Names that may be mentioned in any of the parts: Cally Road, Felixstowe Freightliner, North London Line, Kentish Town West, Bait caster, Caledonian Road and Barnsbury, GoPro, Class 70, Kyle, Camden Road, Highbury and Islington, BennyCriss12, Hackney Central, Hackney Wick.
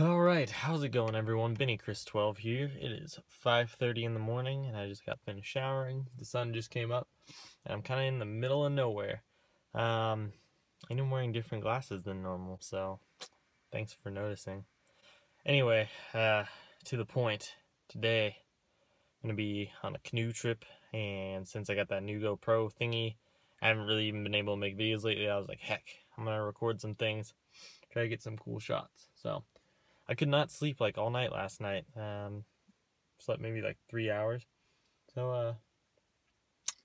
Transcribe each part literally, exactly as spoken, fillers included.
Alright, how's it going everyone? Benny Criss twelve here. It is five thirty in the morning and I just got finished showering. The sun just came up and I'm kind of in the middle of nowhere. Um, and I'm wearing different glasses than normal, so thanks for noticing. Anyway, uh, to the point, today I'm going to be on a canoe trip, and since I got that new GoPro thingy, I haven't really even been able to make videos lately. I was like, heck, I'm going to record some things, try to get some cool shots. So I could not sleep like all night last night. Um, slept maybe like three hours. So, uh,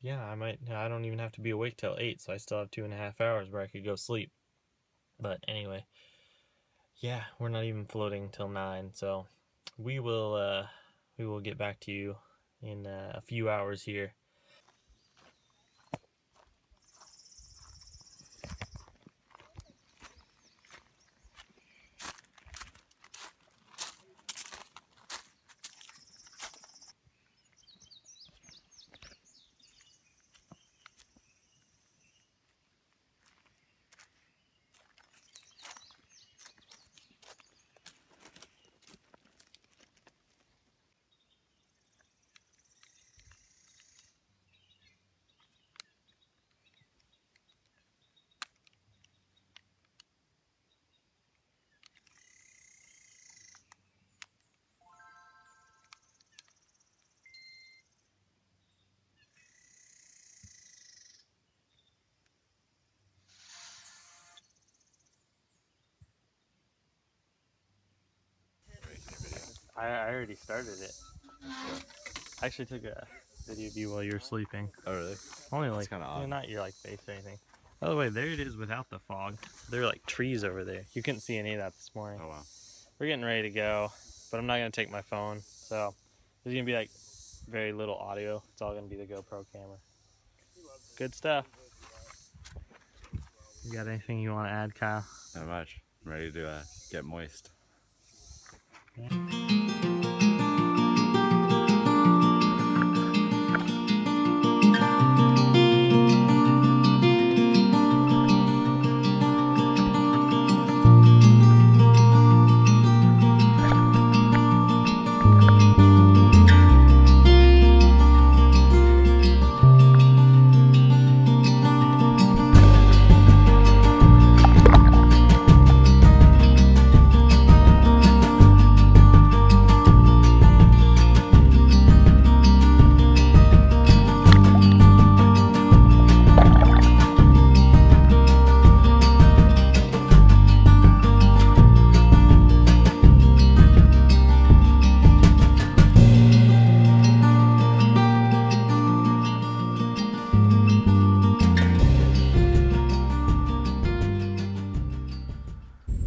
yeah, I might, I don't even have to be awake till eight, so I still have two and a half hours where I could go sleep. But anyway, yeah, we're not even floating till nine, so we will, uh, we will get back to you in uh, a few hours here. I already started it. I actually took a video of you while you were sleeping. Oh really? Only like, kind of not your like face or anything. By the way, there it is without the fog. There are like trees over there. You couldn't see any of that this morning. Oh wow. We're getting ready to go, but I'm not gonna take my phone. So there's gonna be like very little audio. It's all gonna be the GoPro camera. Good stuff. You got anything you want to add, Kyle? Not much. I'm ready to uh, get moist. Yeah.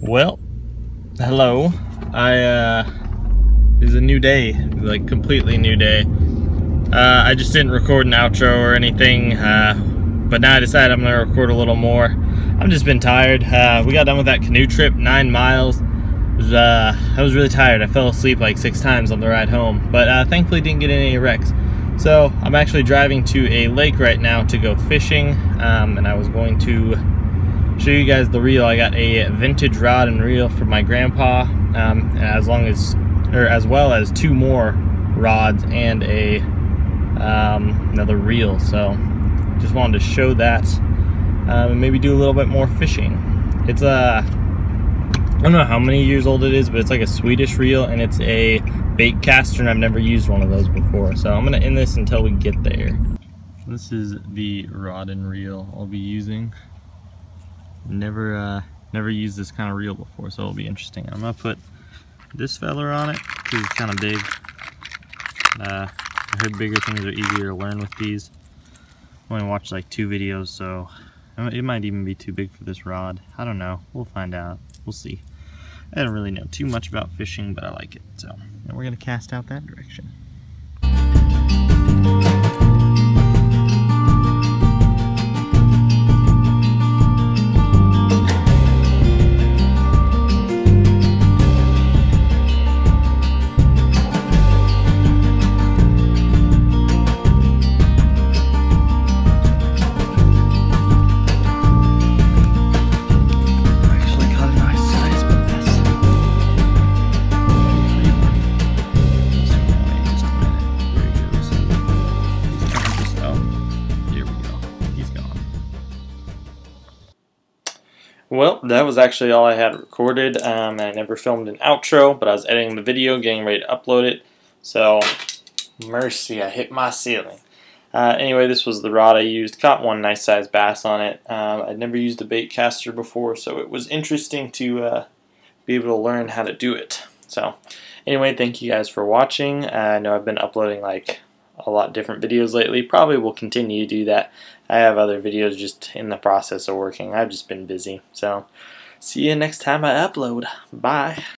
Well, hello. I, uh, it's a new day, like completely new day. Uh, I just didn't record an outro or anything, uh, but now I decided I'm gonna record a little more. I've just been tired. Uh, we got done with that canoe trip, nine miles. Was, uh, I was really tired. I fell asleep like six times on the ride home, but uh, thankfully didn't get any wrecks. So I'm actually driving to a lake right now to go fishing, um, and I was going to show you guys the reel. I got a vintage rod and reel from my grandpa, um, and as long as, or as well as two more rods and a um, another reel. So just wanted to show that, um, and maybe do a little bit more fishing. It's a, I don't know how many years old it is, but it's like a Swedish reel, and it's a bait caster, and I've never used one of those before. So I'm gonna end this until we get there. This is the rod and reel I'll be using. Never, uh, never used this kind of reel before, so it'll be interesting. I'm gonna put this fella on it because it's kind of big. Uh, I heard bigger things are easier to learn with these. I only watched like two videos, so it might even be too big for this rod. I don't know. We'll find out. We'll see. I don't really know too much about fishing, but I like it. So, and we're gonna cast out that direction. Well, that was actually all I had recorded. Um, I never filmed an outro, but I was editing the video, getting ready to upload it. So, mercy, I hit my ceiling. Uh, anyway, this was the rod I used. Caught one nice sized bass on it. Um, I'd never used a bait caster before, so it was interesting to uh, be able to learn how to do it. So, anyway, thank you guys for watching. Uh, I know I've been uploading like a lot of different videos lately. Probably will continue to do that. I have other videos just in the process of working. I've just been busy. So, see you next time I upload. Bye.